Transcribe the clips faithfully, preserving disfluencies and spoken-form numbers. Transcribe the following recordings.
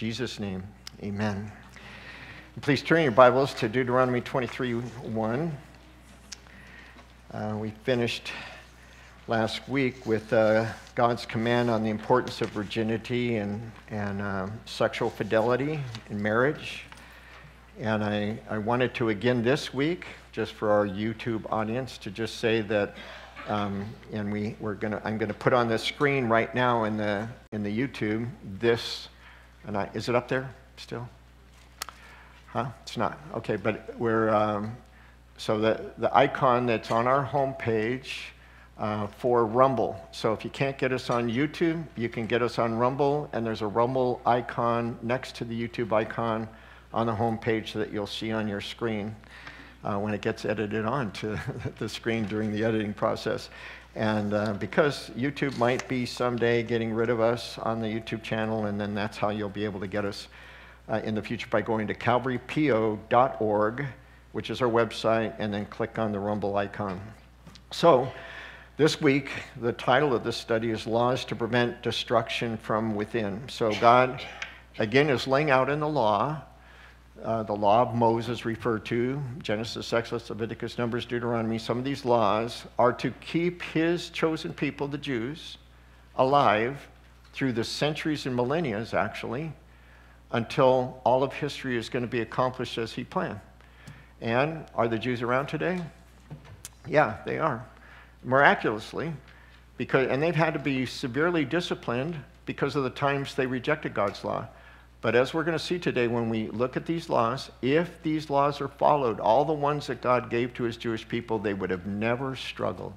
Jesus' name, amen. Please turn your Bibles to Deuteronomy twenty-three one. Uh, we finished last week with uh, God's command on the importance of virginity and, and uh, sexual fidelity in marriage. And I, I wanted to again this week, just for our YouTube audience, to just say that, um, and we, we're gonna, I'm gonna put on the screen right now in the in the YouTube this, and I, is it up there still? Huh? It's not. Okay, but we're um, so the the icon that's on our homepage uh, for Rumble. So if you can't get us on YouTube, you can get us on Rumble, and there's a Rumble icon next to the YouTube icon on the home page that you'll see on your screen uh, when it gets edited onto the screen during the editing process. And uh, because YouTube might be someday getting rid of us on the YouTube channel, and then that's how you'll be able to get us uh, in the future by going to calvary p o dot org, which is our website, and then click on the Rumble icon. So this week, the title of this study is Laws to Prevent Destruction from Within. So God, again, is laying out in the law, Uh, the law of Moses referred to, Genesis, Exodus, Leviticus, Numbers, Deuteronomy. Some of these laws are to keep his chosen people, the Jews, alive through the centuries and millennia, actually, until all of history is going to be accomplished as he planned. And are the Jews around today? Yeah, they are. Miraculously, because, and they've had to be severely disciplined because of the times they rejected God's law. But as we're going to see today, when we look at these laws, if these laws are followed, all the ones that God gave to his Jewish people, they would have never struggled.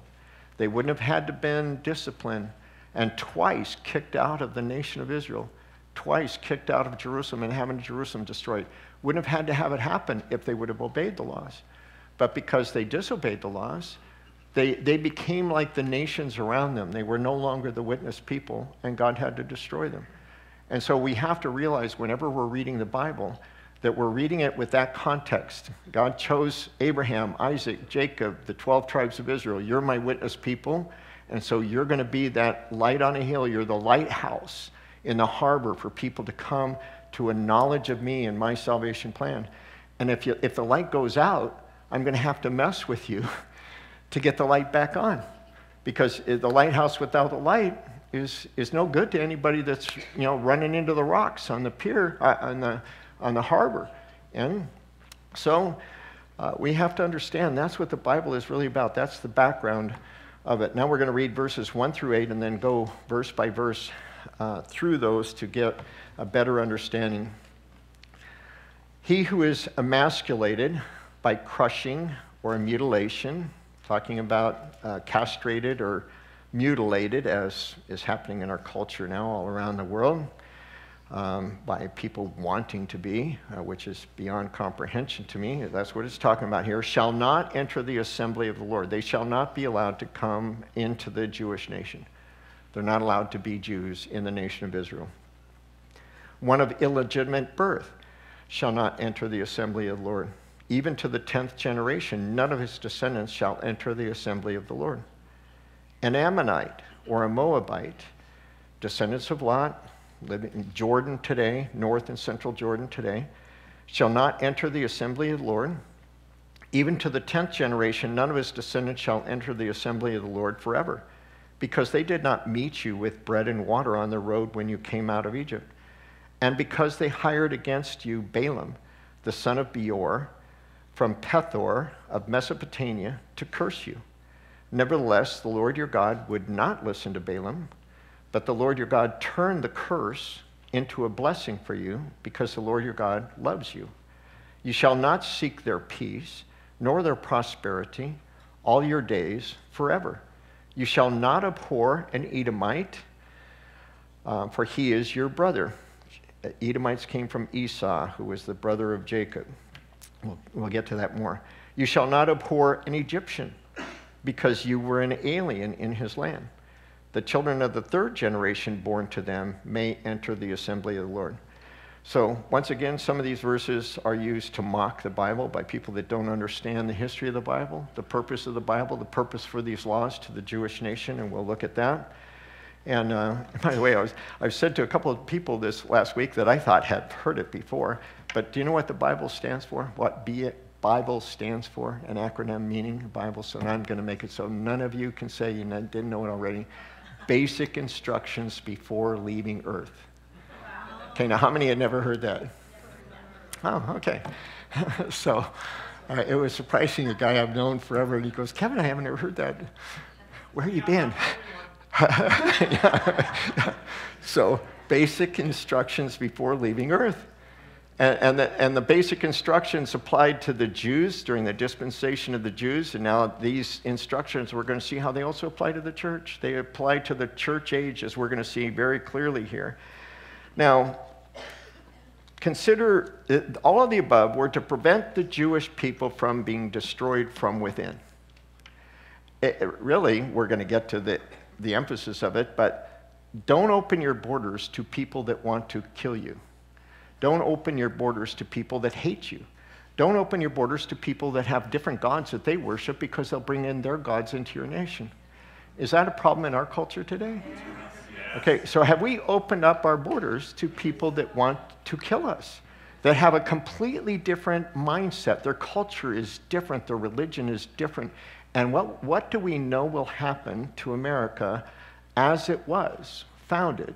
They wouldn't have had to been disciplined and twice kicked out of the nation of Israel, twice kicked out of Jerusalem and having Jerusalem destroyed. Wouldn't have had to have it happen if they would have obeyed the laws. But because they disobeyed the laws, they, they became like the nations around them. They were no longer the witness people, and God had to destroy them. And so we have to realize whenever we're reading the Bible that we're reading it with that context. God chose Abraham, Isaac, Jacob, the twelve tribes of Israel. You're my witness people, and so you're going to be that light on a hill. You're the lighthouse in the harbor for people to come to a knowledge of me and my salvation plan. And if, you, if the light goes out, I'm going to have to mess with you to get the light back on, because the lighthouse without the light Is, is no good to anybody that's, you know, running into the rocks on the pier, uh, on the on the harbor. And so uh, we have to understand that's what the Bible is really about. That's the background of it. Now we're going to read verses one through eight and then go verse by verse uh, through those to get a better understanding. He who is emasculated by crushing or mutilation, talking about uh, castrated or mutilated, as is happening in our culture now all around the world, um, by people wanting to be, uh, which is beyond comprehension to me. That's what it's talking about here. Shall not enter the assembly of the Lord. They shall not be allowed to come into the Jewish nation. They're not allowed to be Jews in the nation of Israel. One of illegitimate birth shall not enter the assembly of the Lord. Even to the tenth generation, none of his descendants shall enter the assembly of the Lord. An Ammonite or a Moabite, descendants of Lot, living in Jordan today, north and central Jordan today, shall not enter the assembly of the Lord. Even to the tenth generation, none of his descendants shall enter the assembly of the Lord forever, because they did not meet you with bread and water on the road when you came out of Egypt, and because they hired against you Balaam, the son of Beor, from Pethor of Mesopotamia, to curse you. Nevertheless, the Lord your God would not listen to Balaam, but the Lord your God turned the curse into a blessing for you, because the Lord your God loves you. You shall not seek their peace, nor their prosperity, all your days forever. You shall not abhor an Edomite, uh, for he is your brother. Edomites came from Esau, who was the brother of Jacob. We'll, we'll get to that more. You shall not abhor an Egyptian, because you were an alien in his land. The children of the third generation born to them may enter the assembly of the Lord. So once again, some of these verses are used to mock the Bible by people that don't understand the history of the Bible, the purpose of the Bible, the purpose for these laws to the Jewish nation, and we'll look at that. And uh, by the way, I was, I've said to a couple of people this last week that I thought had heard it before, but do you know what the Bible stands for? What be it Bible stands for, an acronym meaning Bible. So I'm going to make it so none of you can say you didn't know it already. Basic instructions before leaving Earth. Wow. Okay, now how many had never heard that? Oh, okay. So uh, it was surprising, a guy I've known forever, and he goes, Kevin, I haven't ever heard that. Where have you been? So basic instructions before leaving Earth. And, and, the, and the basic instructions applied to the Jews during the dispensation of the Jews, and now these instructions, we're going to see how they also apply to the church. They apply to the church age, as we're going to see very clearly here. Now, consider it, all of the above were to prevent the Jewish people from being destroyed from within. It, it really, we're going to get to the, the emphasis of it, but don't open your borders to people that want to kill you. Don't open your borders to people that hate you. Don't open your borders to people that have different gods that they worship, because they'll bring in their gods into your nation. Is that a problem in our culture today? Yes. Okay, so have we opened up our borders to people that want to kill us, that have a completely different mindset? Their culture is different. Their religion is different. And what, what do we know will happen to America as it was founded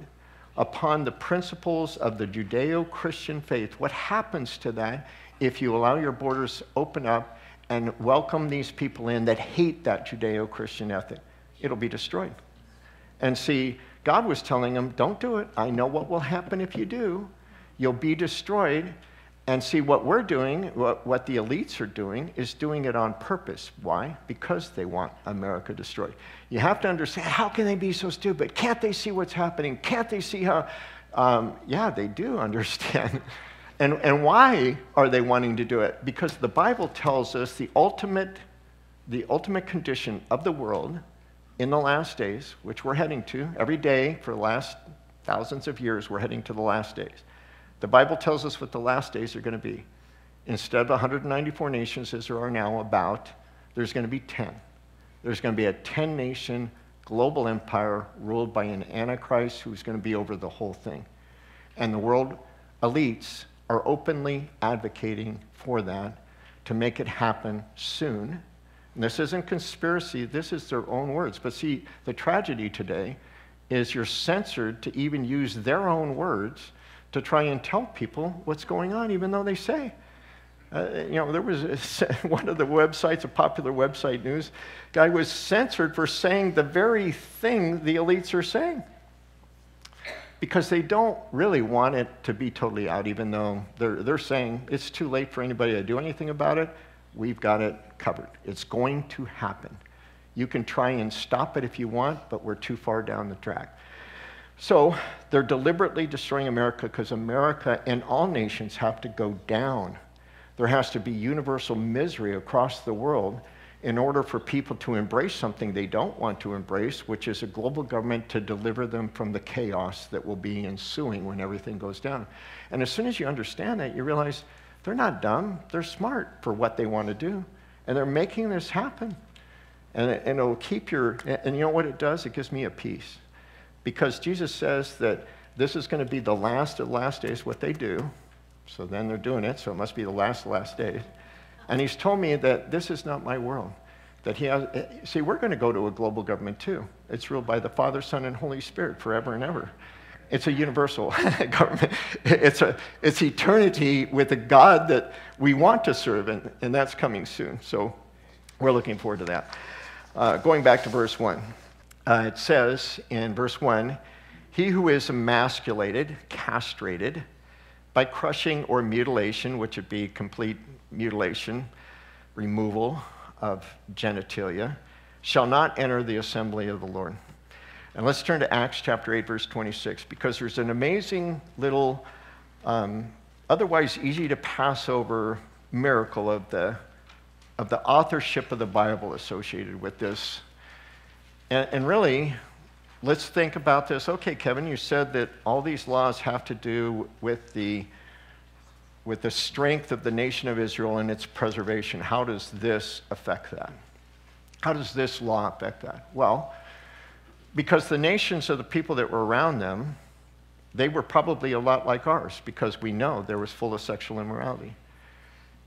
upon the principles of the Judeo-Christian faith? What happens to that if you allow your borders to open up and welcome these people in that hate that Judeo-Christian ethic? It'll be destroyed. And see, God was telling them, don't do it. I know what will happen if you do. You'll be destroyed. And see, what we're doing, what, what the elites are doing, is doing it on purpose. Why? Because they want America destroyed. You have to understand, how can they be so stupid? Can't they see what's happening? Can't they see how? Um, yeah, they do understand. and, and why are they wanting to do it? Because the Bible tells us the ultimate, the ultimate condition of the world in the last days, which we're heading to every day for the last thousands of years, we're heading to the last days. The Bible tells us what the last days are going to be. Instead of one hundred ninety-four nations, as there are now about, there's going to be ten. There's going to be a ten-nation global empire ruled by an Antichrist who's going to be over the whole thing. And the world elites are openly advocating for that to make it happen soon. And this isn't conspiracy. This is their own words. But see, the tragedy today is you're censored to even use their own words to try and tell people what's going on, even though they say. Uh, you know, there was a, one of the websites, a popular website news, guy was censored for saying the very thing the elites are saying, because they don't really want it to be totally out, even though they're, they're saying it's too late for anybody to do anything about it. We've got it covered. It's going to happen. You can try and stop it if you want, but we're too far down the track. So they're deliberately destroying America, because America and all nations have to go down. There has to be universal misery across the world in order for people to embrace something they don't want to embrace, which is a global government to deliver them from the chaos that will be ensuing when everything goes down. And as soon as you understand that, you realize they're not dumb. They're smart for what they want to do. And they're making this happen. And, and it'll keep your, and you know what it does? It gives me a peace. Because Jesus says that this is going to be the last of the last days, what they do. So then they're doing it, so it must be the last of the last days. And he's told me that this is not my world. That he has, see, we're going to go to a global government too. It's ruled by the Father, Son, and Holy Spirit forever and ever. It's a universal government. It's, a, it's eternity with a God that we want to serve, and, and that's coming soon. So we're looking forward to that. Uh, going back to verse one. Uh, it says in verse one, he who is emasculated, castrated, by crushing or mutilation, which would be complete mutilation, removal of genitalia, shall not enter the assembly of the Lord. And let's turn to Acts chapter eight, verse twenty-six, because there's an amazing little, um, otherwise easy to pass over miracle of the, of the authorship of the Bible associated with this. And really, let's think about this. Okay, Kevin, you said that all these laws have to do with the, with the strength of the nation of Israel and its preservation. How does this affect that? How does this law affect that? Well, because the nations of the people that were around them, they were probably a lot like ours, because we know there was full of sexual immorality.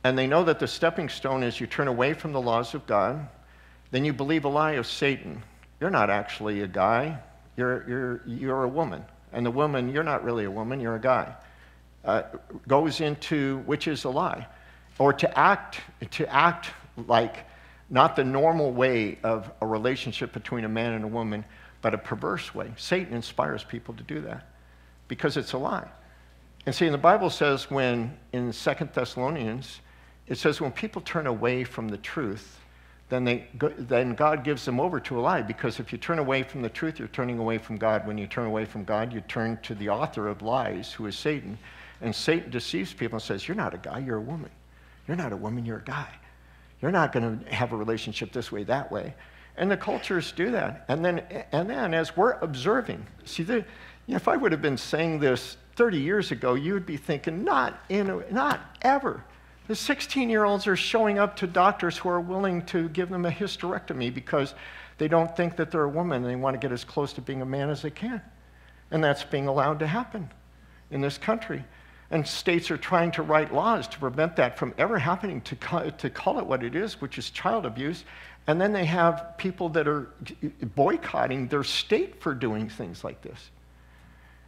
And they know that the stepping stone is you turn away from the laws of God, then you believe a lie of Satan. You're not actually a guy, you're, you're, you're a woman. And the woman, you're not really a woman, you're a guy. Uh, goes into, which is a lie. Or to act, to act like not the normal way of a relationship between a man and a woman, but a perverse way. Satan inspires people to do that because it's a lie. And see, and the Bible says when, in Second Thessalonians, it says when people turn away from the truth, then, they go, then God gives them over to a lie, because if you turn away from the truth, you're turning away from God. When you turn away from God, you turn to the author of lies, who is Satan. And Satan deceives people and says, you're not a guy, you're a woman. You're not a woman, you're a guy. You're not going to have a relationship this way, that way. And the cultures do that. And then, and then as we're observing, see, the, you know, if I would have been saying this thirty years ago, you would be thinking, not, in a, not ever. The sixteen-year-olds are showing up to doctors who are willing to give them a hysterectomy because they don't think that they're a woman, and they want to get as close to being a man as they can. And that's being allowed to happen in this country. And states are trying to write laws to prevent that from ever happening, to call, to call it what it is, which is child abuse. And then they have people that are boycotting their state for doing things like this.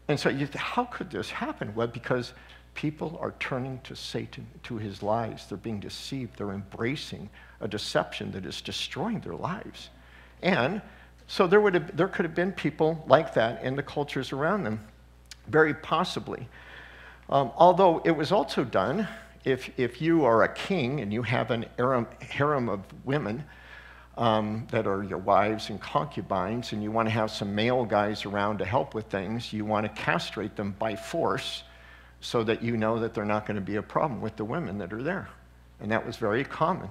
And so you, how could this happen? Well, because people are turning to Satan, to his lies. They're being deceived. They're embracing a deception that is destroying their lives. And so there, would have, there could have been people like that in the cultures around them, very possibly. Um, although it was also done, if, if you are a king and you have an harem, harem of women um, that are your wives and concubines, and you want to have some male guys around to help with things, you want to castrate them by force so that you know that they're not going to be a problem with the women that are there. And that was very common.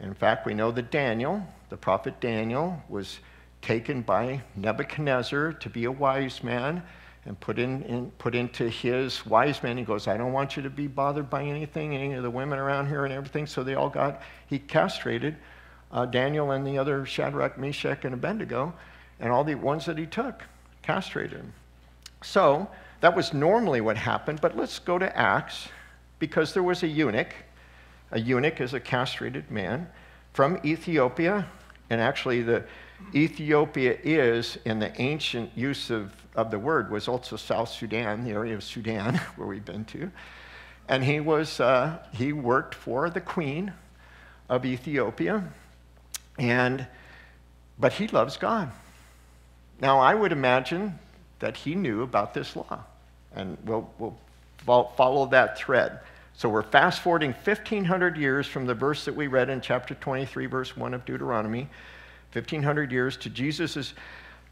And in fact, we know that Daniel, the prophet Daniel, was taken by Nebuchadnezzar to be a wise man, and put, in, in, put into his wise men. He goes, I don't want you to be bothered by anything, any of the women around here and everything. So they all got, he castrated uh, Daniel and the other Shadrach, Meshach, and Abednego, and all the ones that he took, castrated him. So that was normally what happened, but let's go to Acts, because there was a eunuch. A eunuch is a castrated man from Ethiopia, and actually the Ethiopia is, in the ancient use of, of the word, was also South Sudan, the area of Sudan where we've been to. And he was, uh, he worked for the queen of Ethiopia, and, but he loves God. Now, I would imagine that he knew about this law, and we'll, we'll follow that thread. So we're fast-forwarding fifteen hundred years from the verse that we read in chapter twenty-three, verse one of Deuteronomy, fifteen hundred years to Jesus is,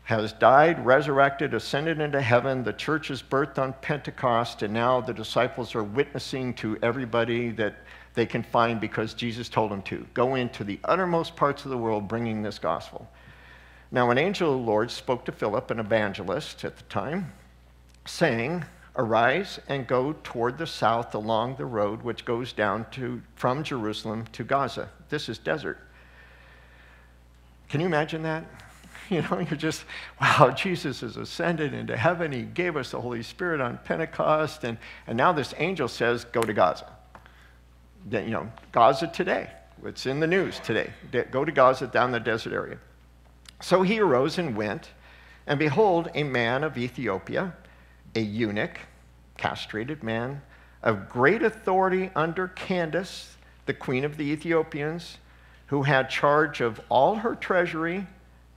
has died, resurrected, ascended into heaven. The church is birthed on Pentecost, and now the disciples are witnessing to everybody that they can find, because Jesus told them to go into the uttermost parts of the world bringing this gospel. Now, an angel of the Lord spoke to Philip, an evangelist at the time, saying, arise and go toward the south along the road which goes down to, from Jerusalem to Gaza. This is desert. Can you imagine that? You know, you're just, wow, Jesus has ascended into heaven. He gave us the Holy Spirit on Pentecost. And, and now this angel says, go to Gaza. You know, Gaza today. It's in the news today. Go to Gaza, down the desert area. So he arose and went. And behold, a man of Ethiopia, a eunuch, castrated man, of great authority under Candace, the queen of the Ethiopians, who had charge of all her treasury.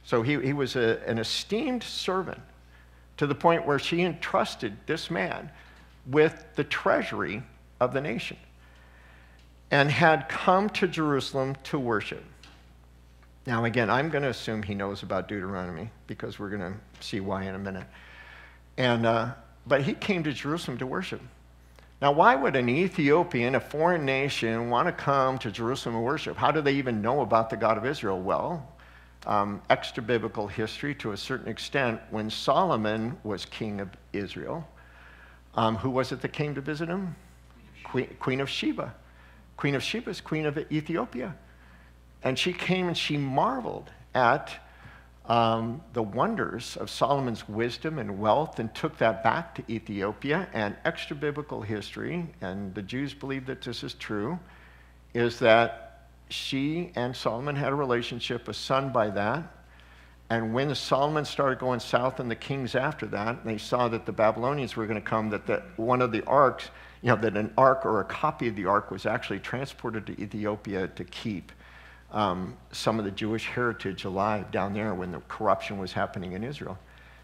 So he, he was a, an esteemed servant, to the point where she entrusted this man with the treasury of the nation, and had come to Jerusalem to worship. Now again, I'm going to assume he knows about Deuteronomy, because we're going to see why in a minute. And, uh, but he came to Jerusalem to worship. Now, why would an Ethiopian, a foreign nation, want to come to Jerusalem and worship? How do they even know about the God of Israel? Well, um, extra-biblical history to a certain extent. When Solomon was king of Israel, um, who was it that came to visit him? Queen, Queen of Sheba. Queen of Sheba is queen of Ethiopia. And she came and she marveled at um, the wonders of Solomon's wisdom and wealth and took that back to Ethiopia. And extra-biblical history, and the Jews believe that this is true, is that she and Solomon had a relationship, a son by that. And when Solomon started going south and the kings after that, and they saw that the Babylonians were going to come, that the, one of the arks, you know, that an ark or a copy of the ark was actually transported to Ethiopia to keep um, some of the Jewish heritage alive down there when the corruption was happening in Israel.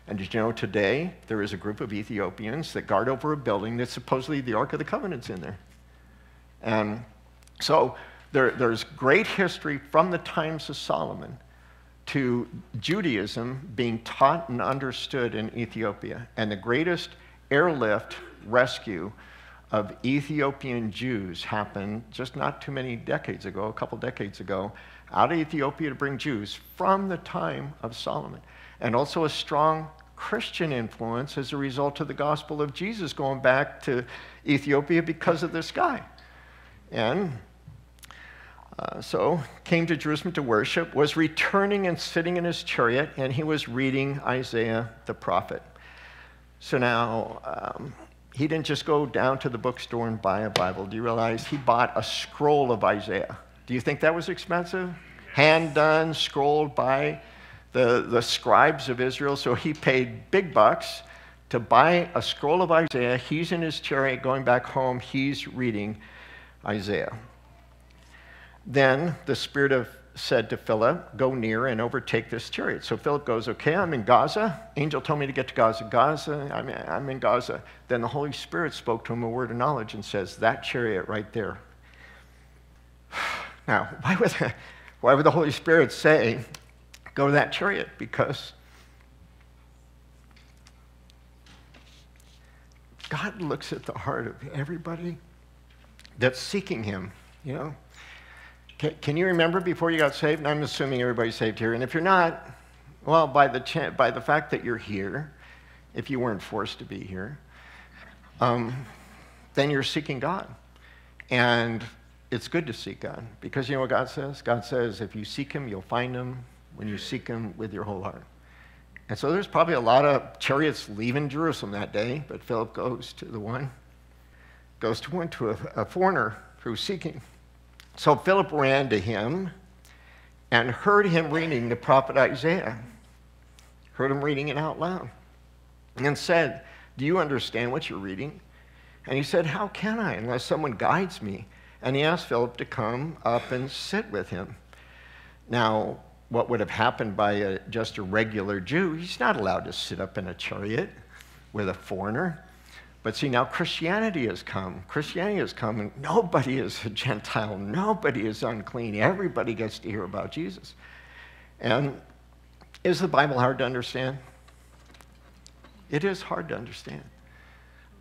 And did you know today there is a group of Ethiopians that guard over a building that supposedly the Ark of the Covenant's in there? And so there, there's great history from the times of Solomon to Judaism being taught and understood in Ethiopia. And the greatest airlift rescue of Ethiopian Jews happened just not too many decades ago, a couple decades ago, out of Ethiopia to bring Jews from the time of Solomon. And also a strong Christian influence as a result of the gospel of Jesus going back to Ethiopia because of this guy. And Uh, so came to Jerusalem to worship, was returning and sitting in his chariot, and he was reading Isaiah the prophet. So now, um, he didn't just go down to the bookstore and buy a Bible. Do you realize he bought a scroll of Isaiah? Do you think that was expensive? Hand-done, scrolled by the, the scribes of Israel. So he paid big bucks to buy a scroll of Isaiah. He's in his chariot going back home. He's reading Isaiah. Then the Spirit of said to Philip, go near and overtake this chariot. So Philip goes, okay, I'm in Gaza. Angel told me to get to Gaza. Gaza, I'm, I'm in Gaza. Then the Holy Spirit spoke to him a word of knowledge and says, that chariot right there. Now, why would, the, why would the Holy Spirit say, go to that chariot? Because God looks at the heart of everybody that's seeking him, you know? Can you remember before you got saved? And I'm assuming everybody's saved here. And if you're not, well, by the, by the fact that you're here, if you weren't forced to be here, um, then you're seeking God. And it's good to seek God. Because you know what God says? God says, if you seek him, you'll find him when you seek him with your whole heart. And so there's probably a lot of chariots leaving Jerusalem that day. But Philip goes to the one, goes to one, to a, a foreigner who's seeking. So Philip ran to him and heard him reading the prophet Isaiah, heard him reading it out loud, and said, do you understand what you're reading? And he said, how can I unless someone guides me? And he asked Philip to come up and sit with him. Now, what would have happened by a, just a regular Jew? He's not allowed to sit up in a chariot with a foreigner. But see, now Christianity has come. Christianity has come, and nobody is a Gentile. Nobody is unclean. Everybody gets to hear about Jesus. And is the Bible hard to understand? It is hard to understand.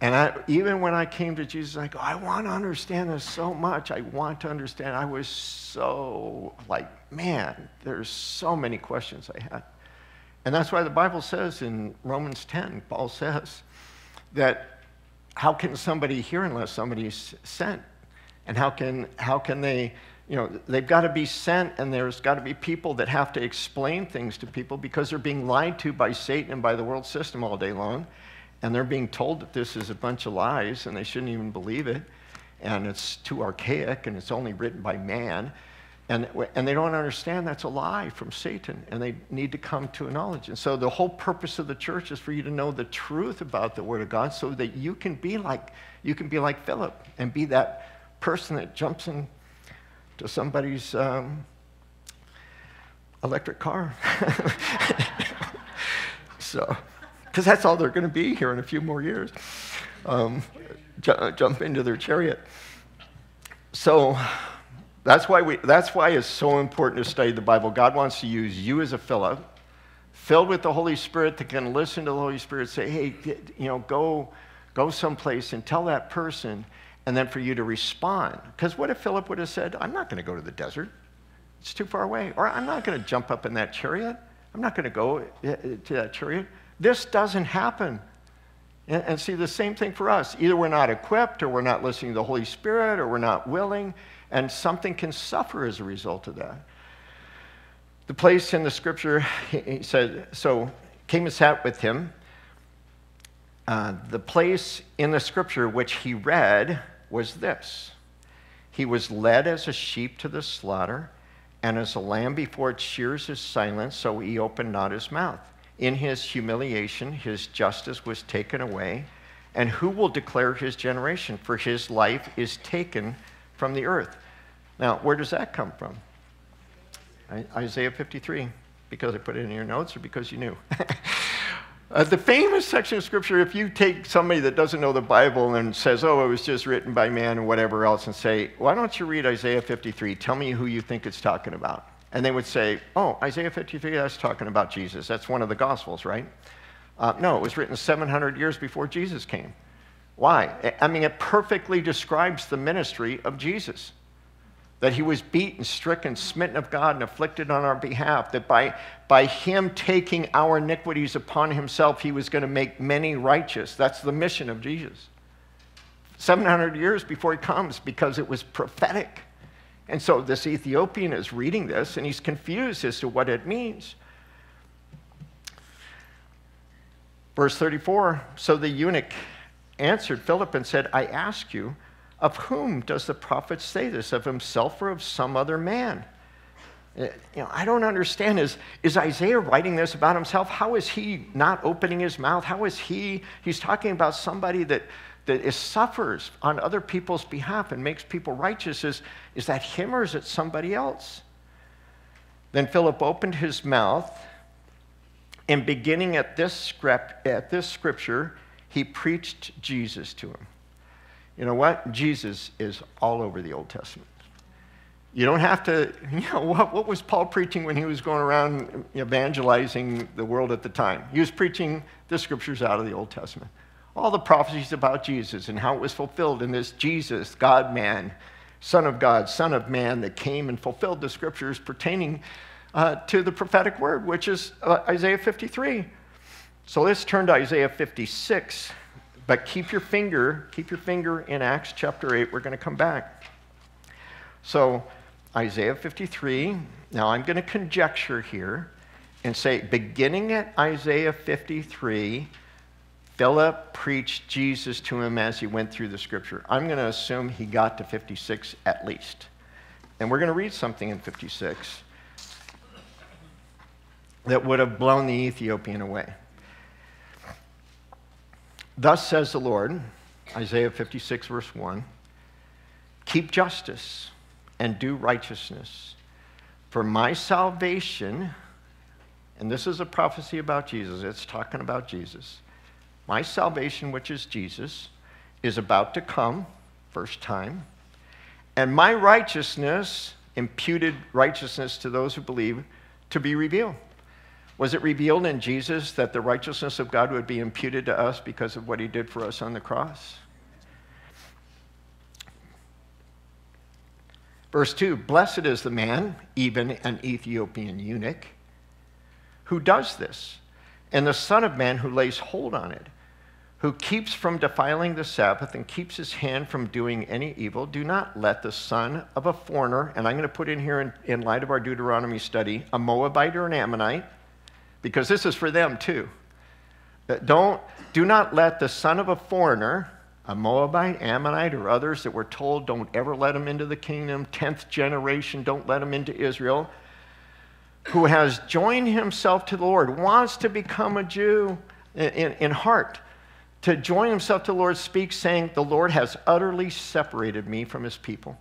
And I, even when I came to Jesus, I go, I want to understand this so much. I want to understand. I was so like, man, there's so many questions I had. And that's why the Bible says in Romans ten, Paul says that, how can somebody hear unless somebody's sent? And how can, how can they, you know, they've got to be sent, and there's got to be people that have to explain things to people because they're being lied to by Satan and by the world system all day long. And they're being told that this is a bunch of lies and they shouldn't even believe it. And it's too archaic and it's only written by man. And, and they don't understand that's a lie from Satan, and they need to come to a knowledge. And so the whole purpose of the church is for you to know the truth about the Word of God so that you can be like, you can be like Philip and be that person that jumps into somebody's um, electric car. So, because that's all they're going to be here in a few more years, um, jump into their chariot. So That's why, we, that's why it's so important to study the Bible. God wants to use you as a Philip, filled with the Holy Spirit, that can listen to the Holy Spirit, say, hey, you know, go, go someplace and tell that person, and then for you to respond. Because what if Philip would have said, I'm not going to go to the desert. It's too far away. Or I'm not going to jump up in that chariot. I'm not going to go to that chariot. This doesn't happen. And, and see, the same thing for us. Either we're not equipped, or we're not listening to the Holy Spirit, or we're not willing. And something can suffer as a result of that. The place in the scripture, he said, so came and sat with him. Uh, the place in the scripture which he read was this. He was led as a sheep to the slaughter, and as a lamb before its shears is silent, so he opened not his mouth. In his humiliation, his justice was taken away. And who will declare his generation? For his life is taken from the earth. Now, where does that come from? Isaiah fifty-three, because I put it in your notes or because you knew? Uh, the famous section of scripture, if you take somebody that doesn't know the Bible and says, oh, it was just written by man and whatever else, and say, why don't you read Isaiah fifty-three? Tell me who you think it's talking about. And they would say, oh, Isaiah fifty-three, that's talking about Jesus. That's one of the Gospels, right? Uh, no, it was written seven hundred years before Jesus came. Why? I mean, it perfectly describes the ministry of Jesus. That he was beaten, stricken, smitten of God, and afflicted on our behalf. That by, by him taking our iniquities upon himself, he was going to make many righteous. That's the mission of Jesus. seven hundred years before he comes, because it was prophetic. And so this Ethiopian is reading this, and he's confused as to what it means. Verse thirty-four, so the eunuch answered Philip and said, I ask you, of whom does the prophet say this, of himself or of some other man? You know, I don't understand. Is, is Isaiah writing this about himself? How is he not opening his mouth? How is he? He's talking about somebody that, that is, suffers on other people's behalf and makes people righteous. Is, is that him or is it somebody else? Then Philip opened his mouth, and beginning at this, script, at this scripture, he preached Jesus to him. You know what? Jesus is all over the Old Testament. You don't have to, you know, what, what was Paul preaching when he was going around evangelizing the world at the time? He was preaching the scriptures out of the Old Testament. All the prophecies about Jesus and how it was fulfilled in this Jesus, God-man, Son of God, Son of Man, that came and fulfilled the scriptures pertaining uh, to the prophetic word, which is uh, Isaiah fifty-three. So let's turn to Isaiah fifty-six. But keep your finger, keep your finger in Acts chapter eight. We're going to come back. So Isaiah fifty-three. Now I'm going to conjecture here and say, beginning at Isaiah fifty-three, Philip preached Jesus to him as he went through the scripture. I'm going to assume he got to fifty-six at least. And we're going to read something in fifty-six that would have blown the Ethiopian away. Thus says the Lord, Isaiah fifty-six, verse one, keep justice and do righteousness, for my salvation, and this is a prophecy about Jesus, it's talking about Jesus. My salvation, which is Jesus, is about to come, first time, and my righteousness, imputed righteousness to those who believe, to be revealed. Was it revealed in Jesus that the righteousness of God would be imputed to us because of what he did for us on the cross? Verse two, blessed is the man, even an Ethiopian eunuch, who does this, and the Son of Man who lays hold on it, who keeps from defiling the Sabbath and keeps his hand from doing any evil. Do not let the son of a foreigner, and I'm going to put in here in, in light of our Deuteronomy study, a Moabite or an Ammonite, because this is for them too. Don't, do not let the son of a foreigner, a Moabite, Ammonite, or others that were told, don't ever let them into the kingdom, tenth generation, don't let them into Israel, who has joined himself to the Lord, wants to become a Jew in, in, in heart, to join himself to the Lord, speaks, saying, the Lord has utterly separated me from his people.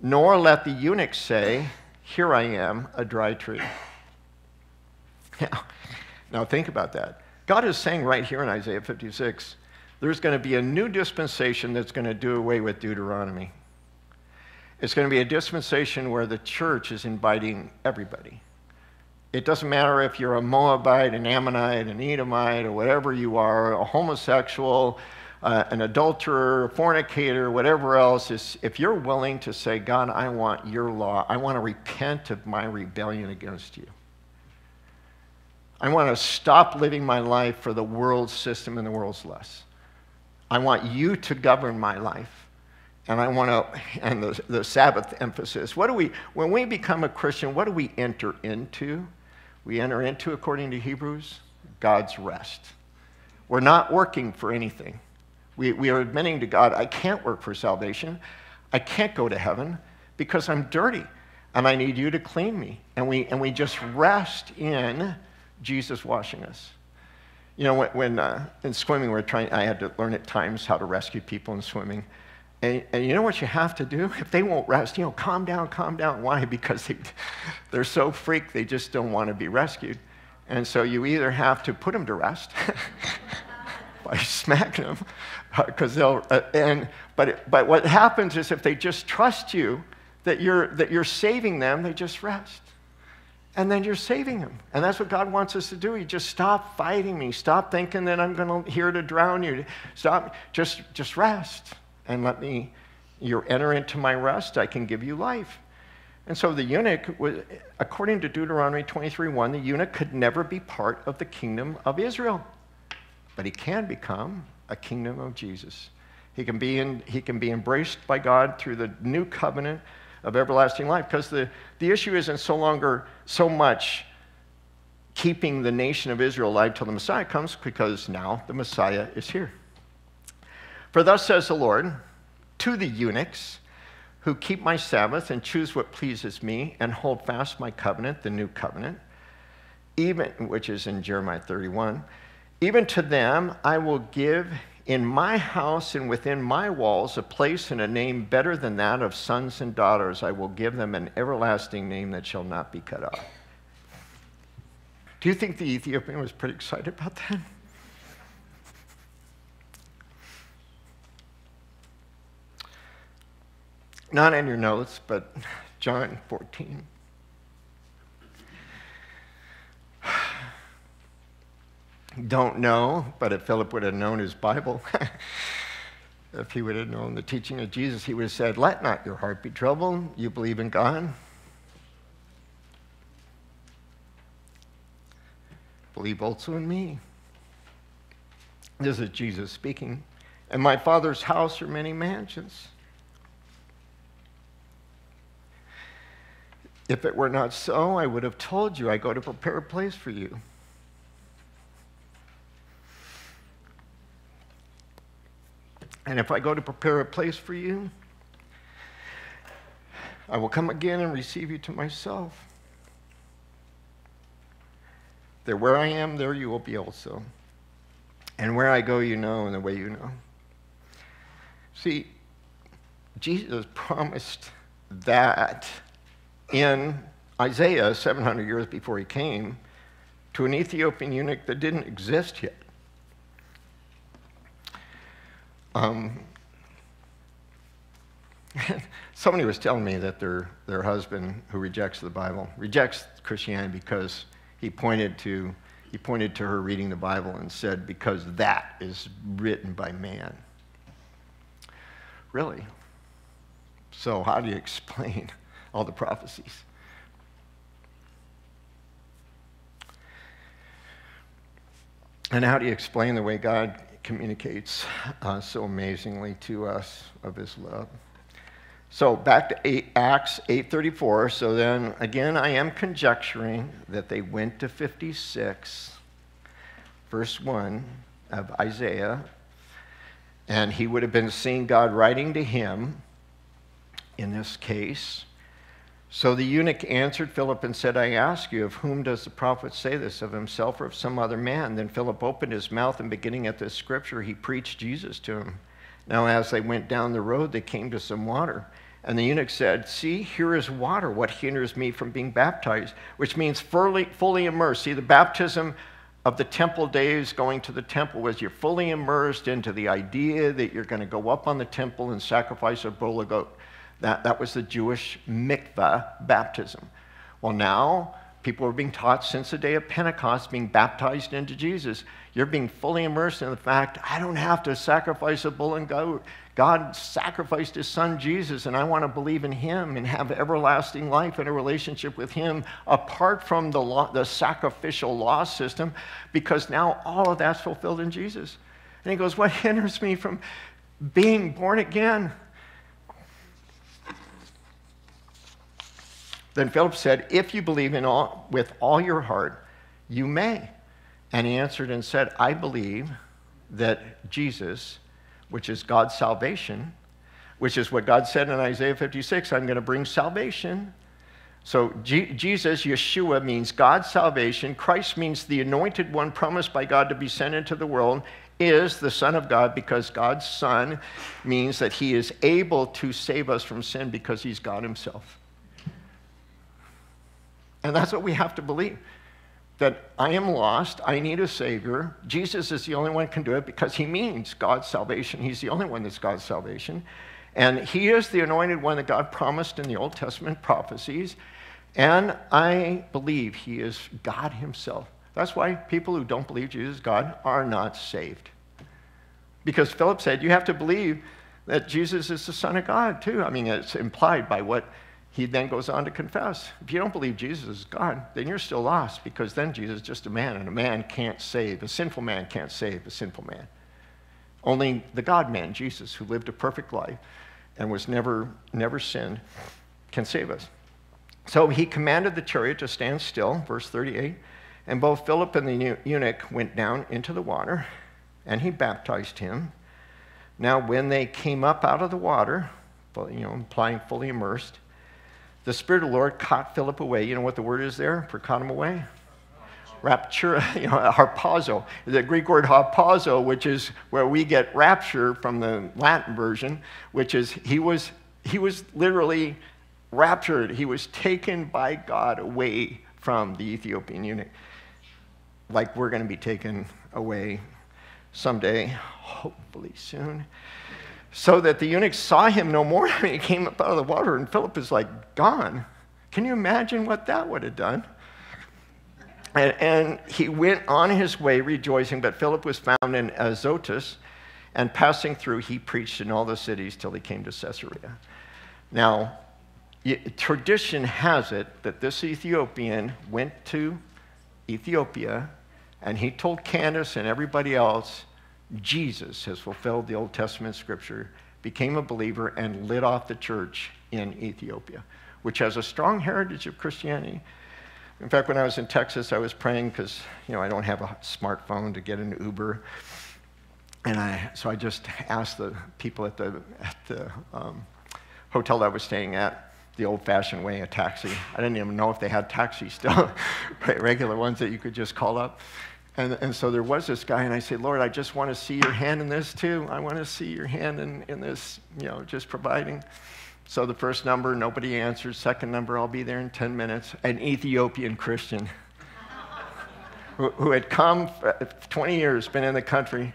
Nor let the eunuch say, here I am, a dry tree. Now, now think about that. God is saying right here in Isaiah fifty-six, there's going to be a new dispensation that's going to do away with Deuteronomy. It's going to be a dispensation where the church is inviting everybody. It doesn't matter if you're a Moabite, an Ammonite, an Edomite, or whatever you are, a homosexual, uh, an adulterer, a fornicator, whatever else. It's, if you're willing to say, God, I want your law. I want to repent of my rebellion against you. I want to stop living my life for the world's system and the world's lusts. I want you to govern my life. and I want to, and the, the Sabbath emphasis. What do we, when we become a Christian, what do we enter into? We enter into, according to Hebrews, God's rest. We're not working for anything. We, we are admitting to God, I can't work for salvation. I can't go to heaven because I'm dirty and I need you to clean me. And we, and we just rest in Jesus washing us. You know, when, when uh, in swimming, we're trying, I had to learn at times how to rescue people in swimming. And, and you know what you have to do? If they won't rest, you know, calm down, calm down. Why? Because they, they're so freaked, they just don't want to be rescued. And so you either have to put them to rest by smacking them, because they'll, uh, and, but, it, but what happens is if they just trust you, that you're, that you're saving them, they just rest. And then you're saving them. And that's what God wants us to do. You just stop fighting me. Stop thinking that I'm going to here to drown you. Stop, just, just rest. And let me, you enter into my rest, I can give you life. And so the eunuch, was, according to Deuteronomy twenty-three one, the eunuch could never be part of the kingdom of Israel. But he can become a kingdom of Jesus. He can be, in, he can be embraced by God through the new covenant of everlasting life. Because the, the issue isn't so longer so much keeping the nation of Israel alive till the Messiah comes, because now the Messiah is here. For thus says the Lord, to the eunuchs who keep my Sabbath and choose what pleases me and hold fast my covenant, the new covenant, even, which is in Jeremiah thirty-one, even to them I will give in my house and within my walls a place and a name better than that of sons and daughters. I will give them an everlasting name that shall not be cut off. Do you think the Ethiopian was pretty excited about that? Not in your notes, but John fourteen. Don't know, but if Philip would have known his Bible, if he would have known the teaching of Jesus, he would have said, let not your heart be troubled. You believe in God. Believe also in me. This is Jesus speaking. In my Father's house are many mansions. If it were not so, I would have told you, I go to prepare a place for you. And if I go to prepare a place for you, I will come again and receive you to myself. That where I am, there you will be also. And where I go, you know, and the way you know. See, Jesus promised that in Isaiah, seven hundred years before he came, to an Ethiopian eunuch that didn't exist yet. Um, somebody was telling me that their, their husband, who rejects the Bible, rejects Christianity because he pointed to, he pointed to her reading the Bible and said, because that is written by man. Really? So how do you explain all the prophecies? And how do you explain the way God communicates uh, so amazingly to us of his love? So back to Acts eight thirty-four. So then, again, I am conjecturing that they went to fifty-six, verse one of Isaiah, and he would have been seeing God writing to him in this case. So the eunuch answered Philip and said, I ask you, of whom does the prophet say this, of himself or of some other man? Then Philip opened his mouth, and beginning at this scripture, he preached Jesus to him. Now as they went down the road, they came to some water. And the eunuch said, see, here is water. What hinders me from being baptized? Which means fully, fully immersed. See, the baptism of the temple days, going to the temple, was you're fully immersed into the idea that you're going to go up on the temple and sacrifice a bull or goat. That, that was the Jewish mikvah baptism. Well, now people are being taught since the day of Pentecost, being baptized into Jesus. You're being fully immersed in the fact, I don't have to sacrifice a bull and goat. God sacrificed his son Jesus, and I want to believe in him and have everlasting life and a relationship with him apart from the, law, the sacrificial law system, because now all of that's fulfilled in Jesus. And he goes, what hinders me from being born again? Then Philip said, if you believe in all, with all your heart, you may. And he answered and said, I believe that Jesus, which is God's salvation, which is what God said in Isaiah fifty-six, I'm going to bring salvation. So G Jesus, Yeshua, means God's salvation. Christ means the anointed one promised by God to be sent into the world, is the Son of God, because God's Son means that he is able to save us from sin because he's God himself. And that's what we have to believe, that I am lost, I need a Savior. Jesus is the only one who can do it because he means God's salvation. He's the only one that's God's salvation. And he is the anointed one that God promised in the Old Testament prophecies. And I believe he is God himself. That's why people who don't believe Jesus is God are not saved. Because Philip said, you have to believe that Jesus is the Son of God, too. I mean, it's implied by what he then goes on to confess. If you don't believe Jesus is God, then you're still lost, because then Jesus is just a man, and a man can't save. A sinful man can't save a sinful man. Only the God-man, Jesus, who lived a perfect life and was never, never sinned, can save us. So he commanded the chariot to stand still, verse thirty-eight, and both Philip and the eunuch went down into the water, and he baptized him. Now, when they came up out of the water, you know, implying fully immersed, the Spirit of the Lord caught Philip away. You know what the word is there for caught him away? Rapture, you know, harpazo. The Greek word harpazo, which is where we get rapture from the Latin version, which is he was, he was literally raptured. He was taken by God away from the Ethiopian eunuch, like we're going to be taken away someday, hopefully soon, so that the eunuch saw him no more. I mean, he came up out of the water, and Philip is like, gone. Can you imagine what that would have done? And, and he went on his way rejoicing, but Philip was found in Azotus, and passing through, he preached in all the cities till he came to Caesarea. Now, tradition has it that this Ethiopian went to Ethiopia, and he told Candace and everybody else, Jesus has fulfilled the Old Testament scripture, became a believer, and lit off the church in Ethiopia, which has a strong heritage of Christianity. In fact, when I was in Texas, I was praying because, you know, I don't have a smartphone to get an Uber. And I, so I just asked the people at the, at the um, hotel that I was staying at, the old-fashioned way, a taxi. I didn't even know if they had taxis still, regular ones that you could just call up. And, and so there was this guy, and I said, Lord, I just want to see your hand in this, too. I want to see your hand in, in this, you know, just providing. So the first number, nobody answered. Second number, I'll be there in ten minutes. An Ethiopian Christian who, who had come for twenty years, been in the country,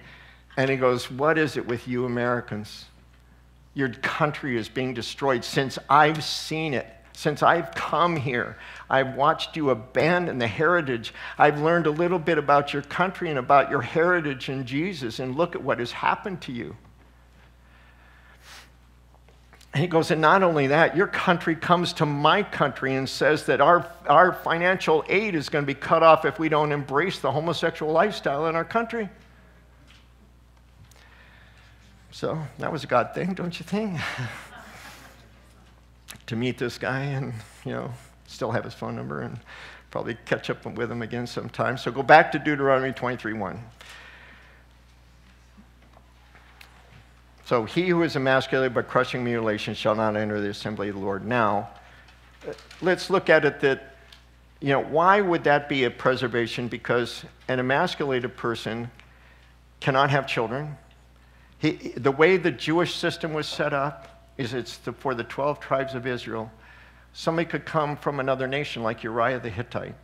and he goes, what is it with you Americans? Your country is being destroyed. Since I've seen it, since I've come here, I've watched you abandon the heritage. I've learned a little bit about your country and about your heritage in Jesus, and look at what has happened to you. And he goes, and not only that, your country comes to my country and says that our, our financial aid is going to be cut off if we don't embrace the homosexual lifestyle in our country. So that was a God thing, don't you think? To meet this guy and, you know, still have his phone number and probably catch up with him again sometime. So go back to Deuteronomy twenty-three one. So he who is emasculated by crushing mutilation shall not enter the assembly of the Lord. Now, let's look at it that, you know, why would that be a preservation? Because an emasculated person cannot have children. He, the way the Jewish system was set up is it's the, for the twelve tribes of Israel. Somebody could come from another nation like Uriah the Hittite,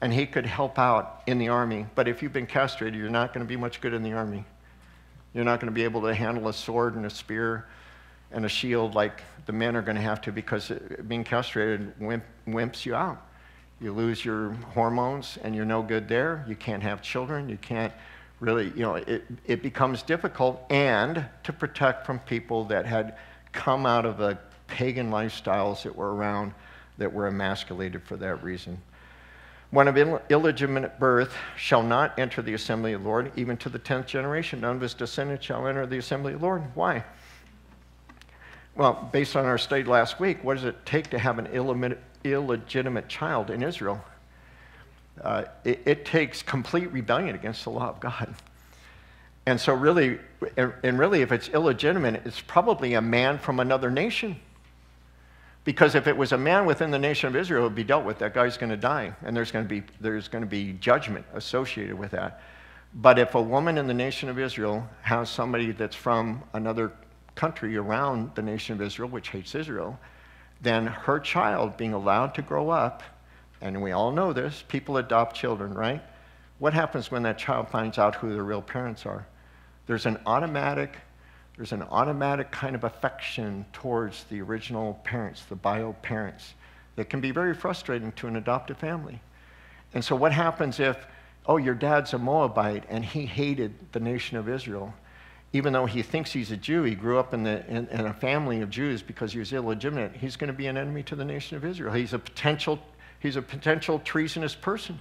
and he could help out in the army. But if you've been castrated, you're not going to be much good in the army. You're not going to be able to handle a sword and a spear and a shield like the men are going to have to, because being castrated wimp, wimps you out. You lose your hormones and you're no good there. You can't have children. You can't really, you know, it, it becomes difficult. And to protect from people that had come out of the pagan lifestyles that were around that were emasculated for that reason. One of ill illegitimate birth shall not enter the assembly of the Lord, even to the tenth generation. None of his descendants shall enter the assembly of the Lord. Why? Well, based on our study last week, what does it take to have an Ill illegitimate child in Israel, uh, it, it takes complete rebellion against the law of God. And so really, and really if it's illegitimate, it's probably a man from another nation. Because if it was a man within the nation of Israel, it would be dealt with. That guy's going to die, and there's going to be, there's going to be judgment associated with that. But if a woman in the nation of Israel has somebody that's from another country around the nation of Israel, which hates Israel, then her child being allowed to grow up, and we all know this, people adopt children, right? What happens when that child finds out who their real parents are? There's an automatic... There's an automatic kind of affection towards the original parents, the bio parents, that can be very frustrating to an adoptive family. And so what happens if, oh, your dad's a Moabite and he hated the nation of Israel, even though he thinks he's a Jew, he grew up in, the, in, in a family of Jews because he was illegitimate, he's going to be an enemy to the nation of Israel. He's a potential, he's a potential treasonous person,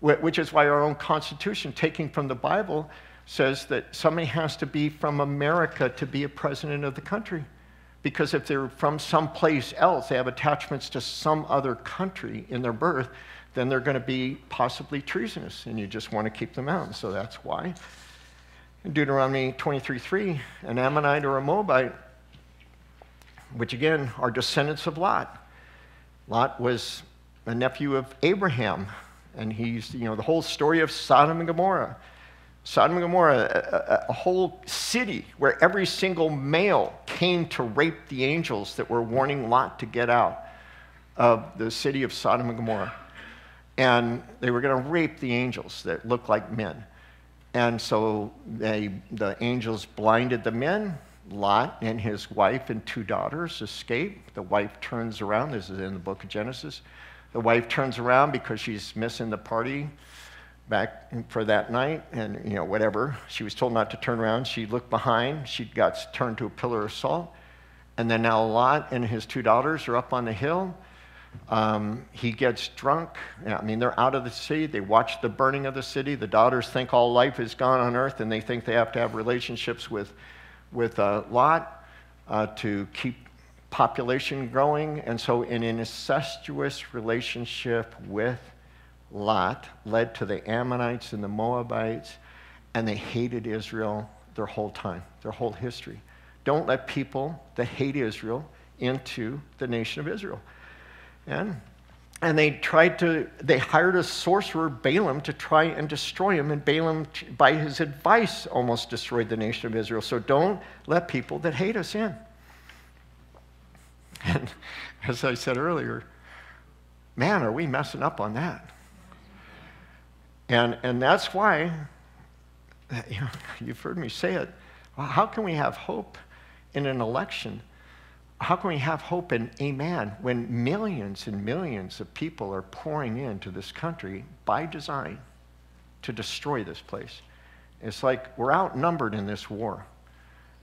which is why our own Constitution, taking from the Bible, says that somebody has to be from America to be a president of the country. Because if they're from someplace else, they have attachments to some other country in their birth, then they're going to be possibly treasonous, and you just want to keep them out. And so that's why. In Deuteronomy twenty-three three, an Ammonite or a Moabite, which again are descendants of Lot. Lot was a nephew of Abraham, and he's, you know, the whole story of Sodom and Gomorrah. Sodom and Gomorrah, a, a, a whole city where every single male came to rape the angels that were warning Lot to get out of the city of Sodom and Gomorrah. And they were going to rape the angels that looked like men. And so they, the angels blinded the men. Lot and his wife and two daughters escape. The wife turns around. This is in the book of Genesis. The wife turns around because she's missing the party back for that night, and you know, whatever. She was told not to turn around. She looked behind. She got turned to a pillar of salt. And then now Lot and his two daughters are up on the hill. Um, he gets drunk. I mean, they're out of the city. They watch the burning of the city. The daughters think all life is gone on earth, and they think they have to have relationships with, with uh, Lot uh, to keep population growing. And so in an incestuous relationship with Lot led to the Ammonites and the Moabites, and they hated Israel their whole time, their whole history. Don't let people that hate Israel into the nation of Israel. And, and they tried to, they hired a sorcerer, Balaam, to try and destroy him, and Balaam, by his advice, almost destroyed the nation of Israel. So don't let people that hate us in. And as I said earlier, man, are we messing up on that? And, and that's why, you know, you've heard me say it, how can we have hope in an election? How can we have hope in a man when millions and millions of people are pouring into this country by design to destroy this place? It's like we're outnumbered in this war,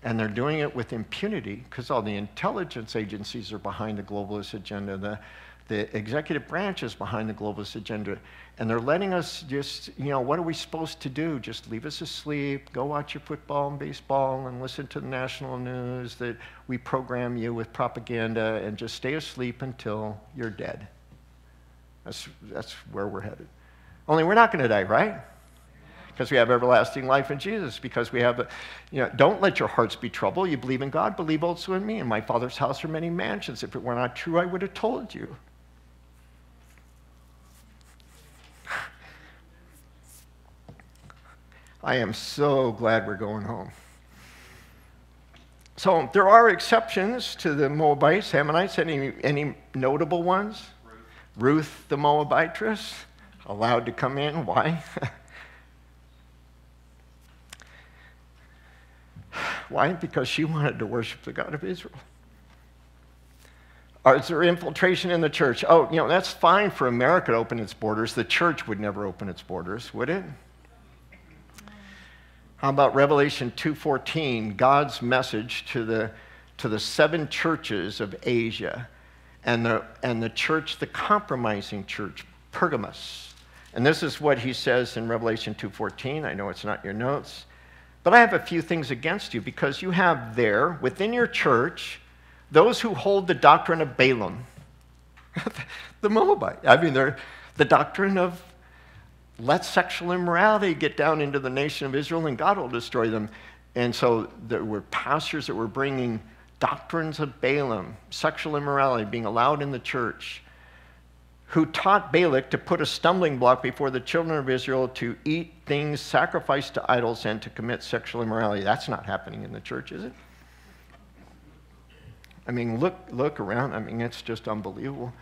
and they're doing it with impunity because all the intelligence agencies are behind the globalist agenda. The, The executive branch is behind the globalist agenda, and they're letting us just, you know, what are we supposed to do? Just leave us asleep, go watch your football and baseball and listen to the national news that we program you with propaganda, and just stay asleep until you're dead. That's, that's where we're headed. Only we're not going to die, right? Because we have everlasting life in Jesus, because we have, a, you know, don't let your hearts be troubled. You believe in God, believe also in me. In my Father's house are many mansions. If it were not true, I would have told you. I am so glad we're going home. So there are exceptions to the Moabites, Ammonites. Any, any notable ones? Ruth. Ruth the Moabitress, allowed to come in. Why? Why? Because she wanted to worship the God of Israel. Or is there infiltration in the church? Oh, you know, that's fine for America to open its borders. The church would never open its borders, would it? How about Revelation two fourteen, God's message to the, to the seven churches of Asia, and the, and the church, the compromising church, Pergamos. And this is what he says in Revelation two fourteen. I know it's not your notes. But I have a few things against you, because you have there, within your church, those who hold the doctrine of Balaam, the Moabite. I mean, they're, the doctrine of let sexual immorality get down into the nation of Israel and God will destroy them. And so there were pastors that were bringing doctrines of Balaam, sexual immorality being allowed in the church, who taught Balak to put a stumbling block before the children of Israel to eat things sacrificed to idols and to commit sexual immorality. That's not happening in the church, is it? I mean, look, look around. I mean, it's just unbelievable.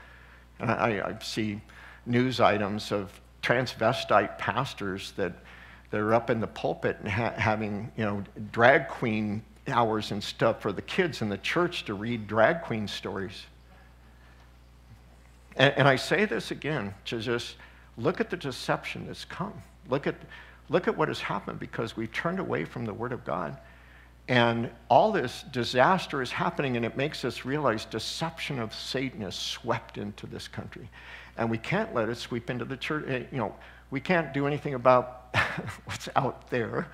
And I, I see news items of transvestite pastors that, that are up in the pulpit and ha having, you know, drag queen hours and stuff for the kids in the church to read drag queen stories. And, and I say this again, to just look at the deception that's come. Look at, look at what has happened because we've turned away from the Word of God. And all this disaster is happening, and it makes us realize deception of Satan has swept into this country. And we can't let it sweep into the church. You know, we can't do anything about what's out there,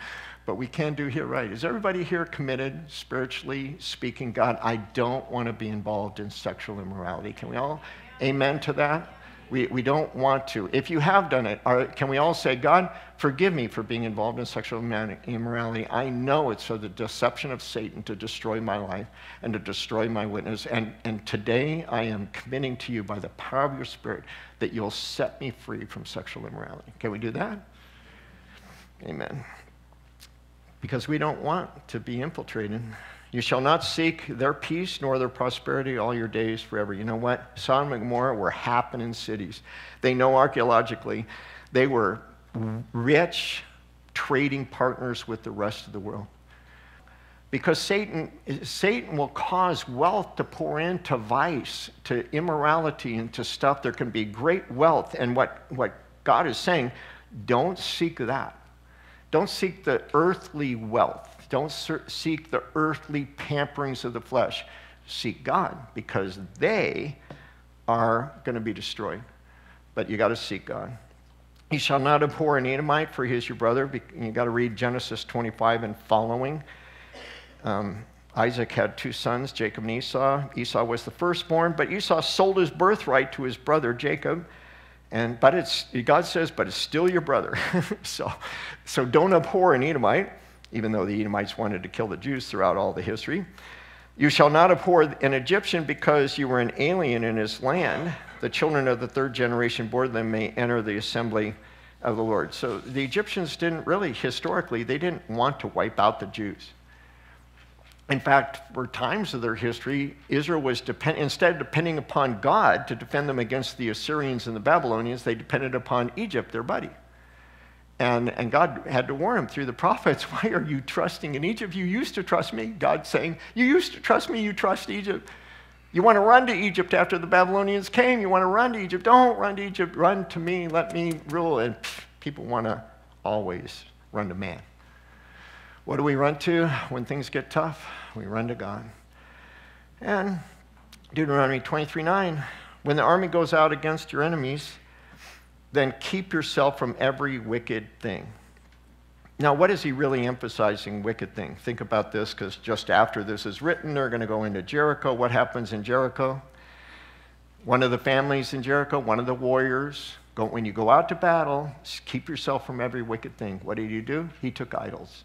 but we can do here, right? Is everybody here committed, spiritually speaking? God, I don't want to be involved in sexual immorality. Can we all... amen to that? We, we don't want to. If you have done it, are, can we all say, God, forgive me for being involved in sexual immorality. I know it's for the deception of Satan to destroy my life and to destroy my witness. And, and today I am committing to you by the power of your Spirit that you'll set me free from sexual immorality. Can we do that? Amen. Because we don't want to be infiltrated. You shall not seek their peace nor their prosperity all your days forever. You know what? Sodom and Gomorrah were happening cities. They know archaeologically they were rich trading partners with the rest of the world. Because Satan, Satan will cause wealth to pour into vice, to immorality, and to stuff. There can be great wealth. And what, what God is saying, don't seek that. Don't seek the earthly wealth. Don't seek the earthly pamperings of the flesh. Seek God, because they are going to be destroyed. But you got to seek God. You shall not abhor an Edomite, for he is your brother. You got to read Genesis twenty-five and following. Um, Isaac had two sons, Jacob and Esau. Esau was the firstborn, but Esau sold his birthright to his brother Jacob. And but it's God says, but it's still your brother. so, so don't abhor an Edomite, even though the Edomites wanted to kill the Jews throughout all the history. You shall not abhor an Egyptian because you were an alien in his land. The children of the third generation born them may enter the assembly of the Lord. So the Egyptians didn't really, historically, they didn't want to wipe out the Jews. In fact, for times of their history, Israel was depend instead of depending upon God to defend them against the Assyrians and the Babylonians, they depended upon Egypt, their buddy. And, and God had to warn him through the prophets, why are you trusting in Egypt? You used to trust me. God's saying, you used to trust me, you trust Egypt. You want to run to Egypt after the Babylonians came. You want to run to Egypt. Don't run to Egypt. Run to me. Let me rule. And pff, people want to always run to man. What do we run to when things get tough? We run to God. And Deuteronomy twenty-three nine, when the army goes out against your enemies, then keep yourself from every wicked thing. Now, what is he really emphasizing, wicked thing? Think about this, because just after this is written, they're going to go into Jericho. What happens in Jericho? One of the families in Jericho, one of the warriors, go, when you go out to battle, keep yourself from every wicked thing. What did he do? He took idols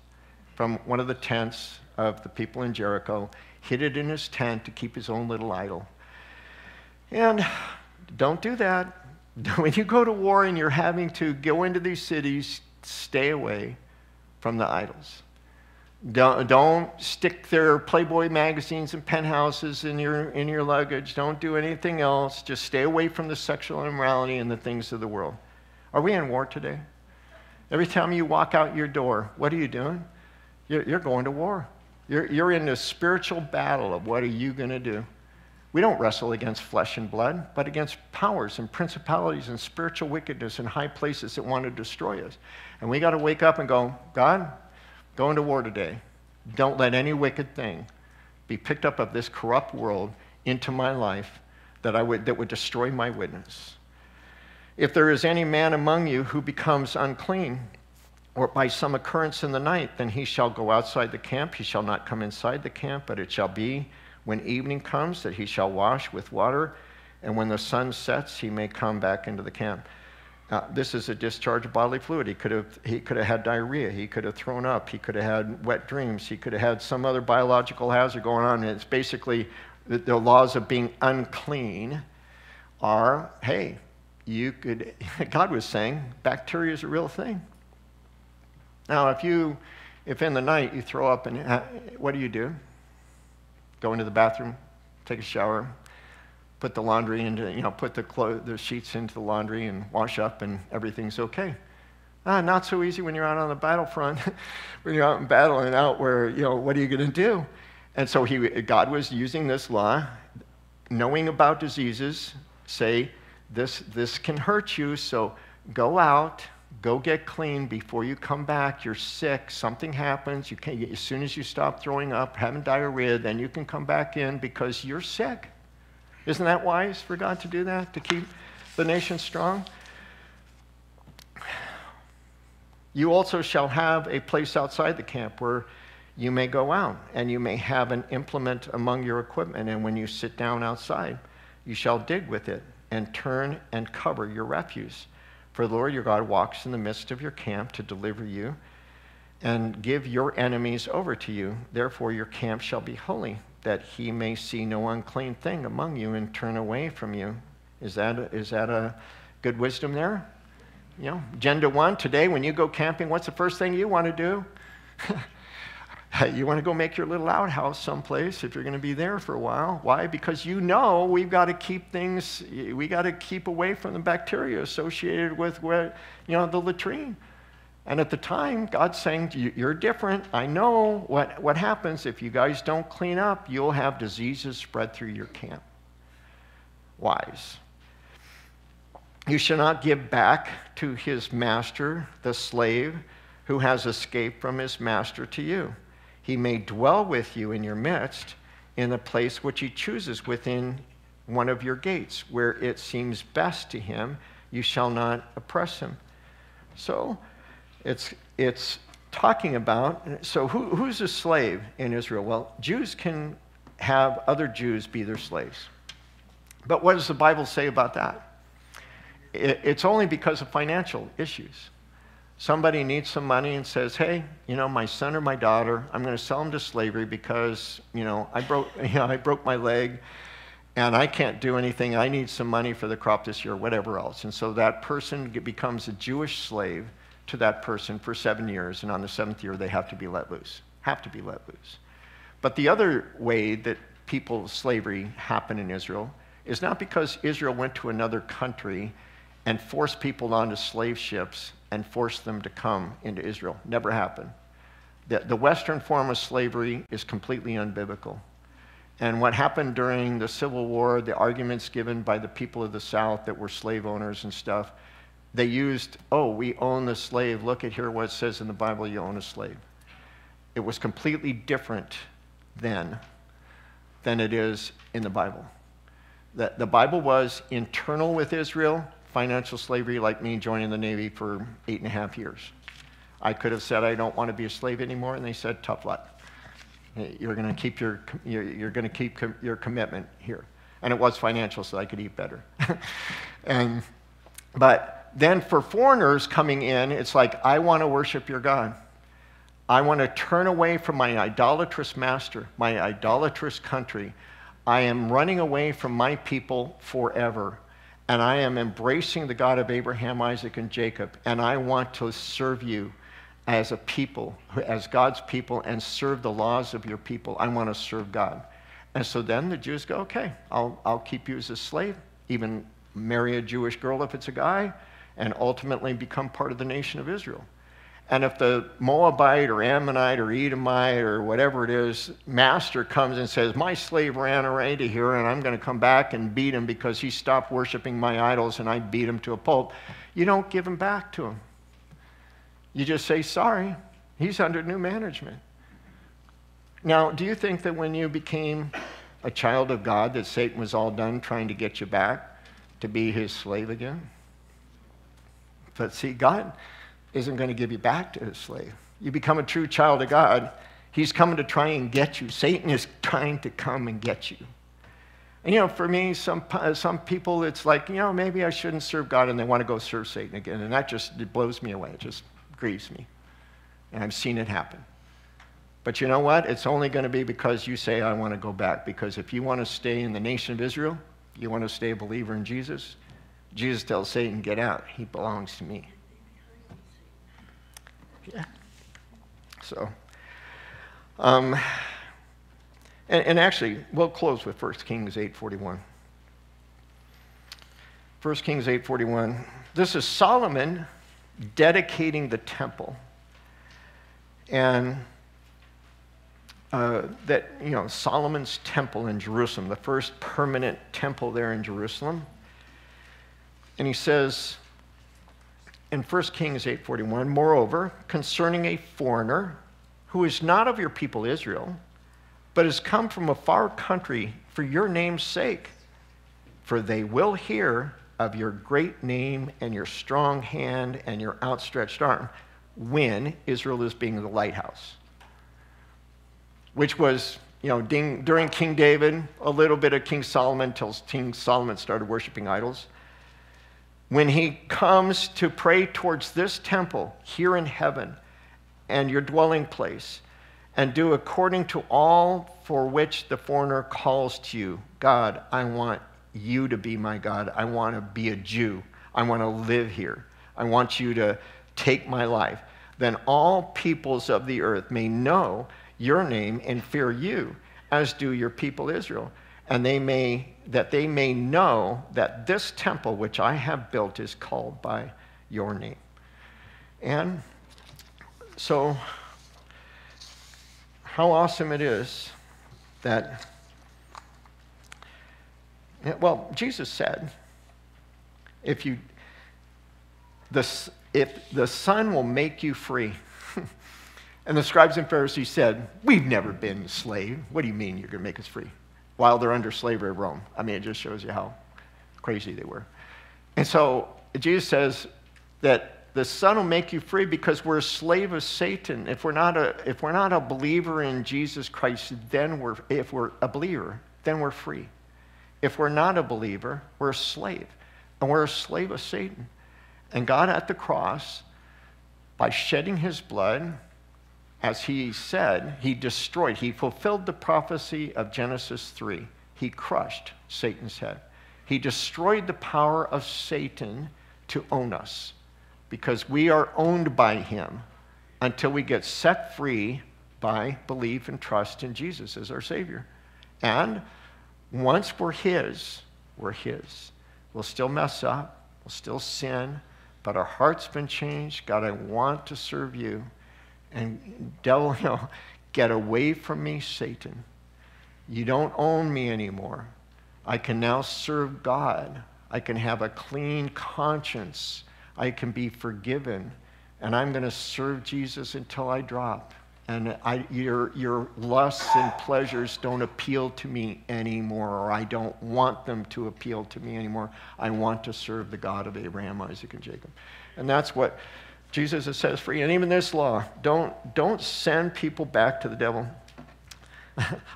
from one of the tents of the people in Jericho, hid it in his tent to keep his own little idol. And don't do that. When you go to war and you're having to go into these cities, stay away from the idols. Don't, don't stick their Playboy magazines and penthouses in your, in your luggage. Don't do anything else. Just stay away from the sexual immorality and the things of the world. Are we in war today? Every time you walk out your door, what are you doing? You're, you're going to war. You're, you're in this spiritual battle of what are you going to do? We don't wrestle against flesh and blood, but against powers and principalities and spiritual wickedness in high places that want to destroy us. And we got to wake up and go, God, going to war today. Don't let any wicked thing be picked up of this corrupt world into my life that, I would, that would destroy my witness. If there is any man among you who becomes unclean, or by some occurrence in the night, then he shall go outside the camp. He shall not come inside the camp, but it shall be when evening comes, that he shall wash with water and when the sun sets, he may come back into the camp. Uh, this is a discharge of bodily fluid. He could have, he could have had diarrhea. He could have thrown up. He could have had wet dreams. He could have had some other biological hazard going on. And it's basically the, the laws of being unclean are, hey, you could, God was saying, bacteria is a real thing. Now, if you, if in the night you throw up, and what do you do? Go into the bathroom, take a shower, put the laundry into, you know, put the, the sheets into the laundry and wash up and everything's okay. Ah, not so easy when you're out on the battlefront, when you're out in battle and out where, you know, what are you going to do? And so he, God was using this law, knowing about diseases, say, this, this can hurt you, so go out, go get clean before you come back. You're sick, something happens, you can't, as soon as you stop throwing up, having diarrhea, then you can come back in because you're sick. Isn't that wise for God to do that, to keep the nation strong? You also shall have a place outside the camp where you may go out, and you may have an implement among your equipment, and when you sit down outside, you shall dig with it and turn and cover your refuse. For the Lord your God walks in the midst of your camp to deliver you and give your enemies over to you. Therefore your camp shall be holy, that he may see no unclean thing among you and turn away from you. Is that a, is that a good wisdom there? You know, agenda one, today when you go camping, what's the first thing you want to do? You want to go make your little outhouse someplace if you're going to be there for a while. Why? Because you know we've got to keep things, we got to keep away from the bacteria associated with, where, you know, the latrine. And at the time, God's saying, you're different. I know what, what happens. If you guys don't clean up, you'll have diseases spread through your camp. Wise. You shall not give back to his master, the slave, who has escaped from his master to you. He may dwell with you in your midst, in the place which he chooses within one of your gates, where it seems best to him. You shall not oppress him. So, It's, it's talking about, so who, who's a slave in Israel? Well, Jews can have other Jews be their slaves. But what does the Bible say about that? It, it's only because of financial issues. Somebody needs some money and says, hey, you know, my son or my daughter, I'm going to sell them to slavery because, you know, I broke, you know, I broke my leg and I can't do anything. I need some money for the crop this year, whatever else. And so that person becomes a Jewish slave to that person for seven years, and on the seventh year they have to be let loose, have to be let loose. But the other way that people slavery happened in Israel is not because Israel went to another country and forced people onto slave ships and forced them to come into Israel. Never happened. The, the Western form of slavery is completely unbiblical. And what happened during the Civil War, the arguments given by the people of the South that were slave owners and stuff, they used, oh, we own the slave. Look at here what it says in the Bible, you own a slave. It was completely different then than it is in the Bible. The, the Bible was internal with Israel, financial slavery, like me joining the Navy for eight and a half years. I could have said, I don't want to be a slave anymore, and they said, tough luck. You're going to keep your, you're, you're going to keep com your commitment here. And it was financial, so I could eat better. and, but... Then for foreigners coming in, it's like, I want to worship your God. I want to turn away from my idolatrous master, my idolatrous country. I am running away from my people forever. And I am embracing the God of Abraham, Isaac, and Jacob. And I want to serve you as a people, as God's people, and serve the laws of your people. I want to serve God. And so then the Jews go, okay, I'll, I'll keep you as a slave, even marry a Jewish girl if it's a guy, and ultimately become part of the nation of Israel. And if the Moabite or Ammonite or Edomite or whatever it is, master comes and says, my slave ran away to here and I'm going to come back and beat him because he stopped worshiping my idols and I beat him to a pulp, you don't give him back to him. You just say, sorry, he's under new management. Now, do you think that when you became a child of God that Satan was all done trying to get you back to be his slave again? But see, God isn't going to give you back to his slave. You become a true child of God, he's coming to try and get you. Satan is trying to come and get you. And, you know, for me, some, some people, it's like, you know, maybe I shouldn't serve God, and they want to go serve Satan again. And that just it blows me away. It just grieves me. And I've seen it happen. But you know what? It's only going to be because you say, I want to go back. Because if you want to stay in the nation of Israel, you want to stay a believer in Jesus, Jesus tells Satan, get out. He belongs to me. Yeah. So, um, and, and actually, we'll close with First Kings eight forty-one. First Kings eight forty-one. This is Solomon dedicating the temple. And uh, that, you know, Solomon's temple in Jerusalem, the first permanent temple there in Jerusalem. And he says, in First Kings eight forty-one, moreover, concerning a foreigner who is not of your people Israel, but has come from a far country for your name's sake, for they will hear of your great name and your strong hand and your outstretched arm, when Israel is being the lighthouse, which was, you know, during King David, a little bit of King Solomon, until King Solomon started worshiping idols. When he comes to pray towards this temple here in heaven and your dwelling place, and do according to all for which the foreigner calls to you, God, I want you to be my God. I want to be a Jew. I want to live here. I want you to take my life. Then all peoples of the earth may know your name and fear you, as do your people Israel. And they may, that they may know that this temple which I have built is called by your name. And so, how awesome it is that, well, Jesus said, if you, the, if the Son will make you free. And the scribes and Pharisees said, we've never been slave. What do you mean you're going to make us free? While they're under slavery of Rome. I mean, it just shows you how crazy they were. And so Jesus says that the Son will make you free, because we're a slave of Satan. If we're not a, if we're not a believer in Jesus Christ, then we're, if we're a believer, then we're free. If we're not a believer, we're a slave. And we're a slave of Satan. And God at the cross, by shedding his blood, as he said, he destroyed, he fulfilled the prophecy of Genesis three. He crushed Satan's head. He destroyed the power of Satan to own us, because we are owned by him until we get set free by belief and trust in Jesus as our Savior. And once we're his, we're his. We'll still mess up, we'll still sin, but our heart's been changed. God, I want to serve you. And devil, you know, get away from me, Satan. You don't own me anymore. I can now serve God. I can have a clean conscience. I can be forgiven. And I'm going to serve Jesus until I drop. And I, your, your lusts and pleasures don't appeal to me anymore, or I don't want them to appeal to me anymore. I want to serve the God of Abraham, Isaac, and Jacob. And that's what Jesus has set us free. And even this law, don't, don't send people back to the devil.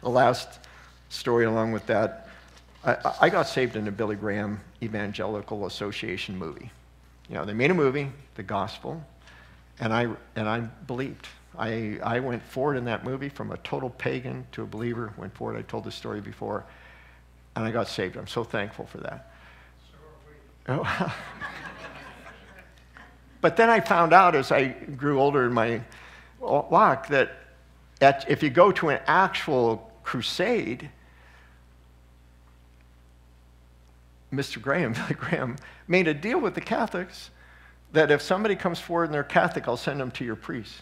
A last story along with that. I, I got saved in the Billy Graham Evangelical Association movie. You know, they made a movie, The Gospel, and I, and I believed. I, I went forward in that movie from a total pagan to a believer, went forward. I told this story before, and I got saved. I'm so thankful for that. So are we. Oh. But then I found out as I grew older in my walk that at, if you go to an actual crusade, Mister Graham, Billy Graham, made a deal with the Catholics that if somebody comes forward and they're Catholic, I'll send them to your priest.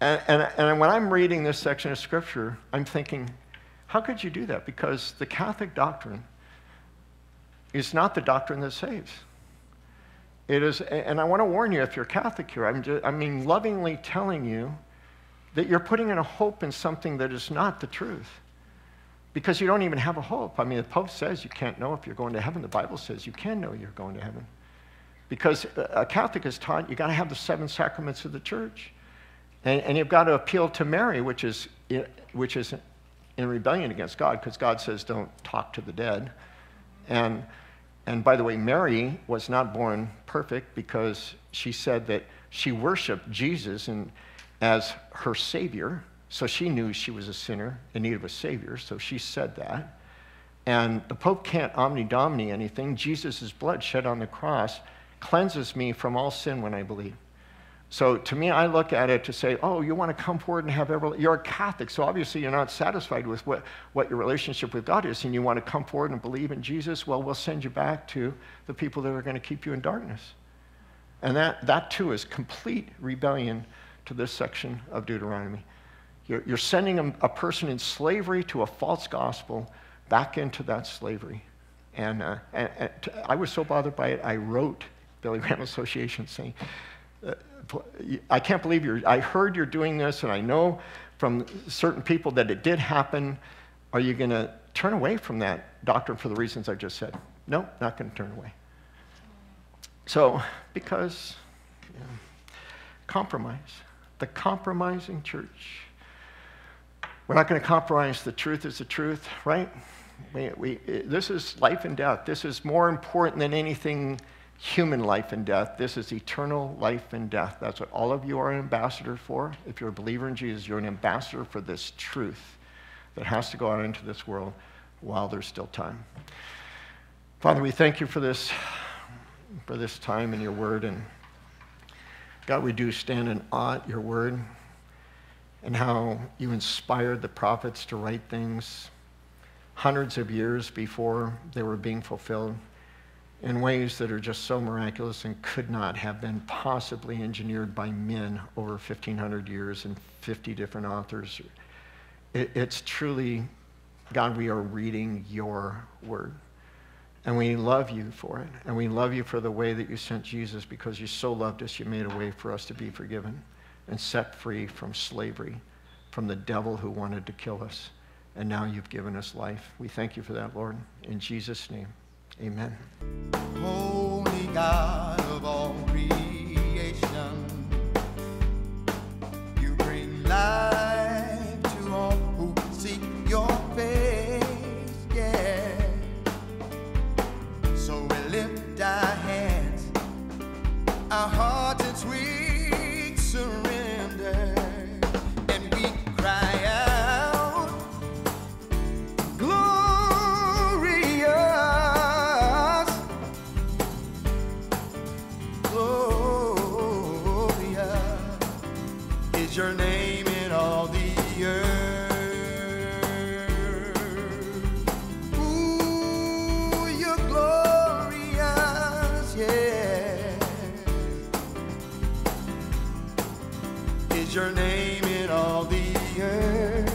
And, and, and when I'm reading this section of Scripture, I'm thinking, how could you do that? Because the Catholic doctrine is not the doctrine that saves. It is, and I want to warn you, if you're Catholic here, I'm just, I mean lovingly telling you that you're putting in a hope in something that is not the truth, because you don't even have a hope. I mean, the Pope says you can't know if you're going to heaven. The Bible says you can know you're going to heaven, because a Catholic is taught you got to have the seven sacraments of the Church, and, and you've got to appeal to Mary, which is which is in rebellion against God, because God says don't talk to the dead. And, and by the way, Mary was not born perfect because she said that she worshiped Jesus and, as her Savior, so she knew she was a sinner in need of a Savior, so she said that. And the Pope can't omni domini anything. Jesus' blood shed on the cross cleanses me from all sin when I believe. So to me, I look at it to say, oh, you want to come forward and have everlasting life? You're a Catholic, so obviously you're not satisfied with what, what your relationship with God is, and you want to come forward and believe in Jesus? Well, we'll send you back to the people that are going to keep you in darkness. And that, that too, is complete rebellion to this section of Deuteronomy. You're, you're sending a, a person in slavery to a false gospel back into that slavery. And, uh, and, and I was so bothered by it, I wrote Billy Graham Association saying, Uh, I can't believe you're, I heard you're doing this, and I know from certain people that it did happen. Are you going to turn away from that doctrine for the reasons I just said? No, not going to turn away. So, because you know, compromise, the compromising church. We're not going to compromise. The truth is the truth, right? We, we, this is life and death. This is more important than anything human life and death. This is eternal life and death. That's what all of you are an ambassador for. If you're a believer in Jesus, you're an ambassador for this truth that has to go out into this world while there's still time. Father, we thank you for this, for this time in your word. And God, we do stand in awe at your word and how you inspired the prophets to write things hundreds of years before they were being fulfilled, in ways that are just so miraculous and could not have been possibly engineered by men over fifteen hundred years and fifty different authors. It, it's truly, God, we are reading your word. And we love you for it. And we love you for the way that you sent Jesus, because you so loved us, you made a way for us to be forgiven and set free from slavery, from the devil who wanted to kill us. And now you've given us life. We thank you for that, Lord. In Jesus' name. Amen. Holy God of all creation, you bring life to all who seek your face, yeah. So we lift our hands, our hearts in sweet surrender, and we cry out. Your name in all the earth. Ooh, you're glorious, yeah. Is your name in all the earth.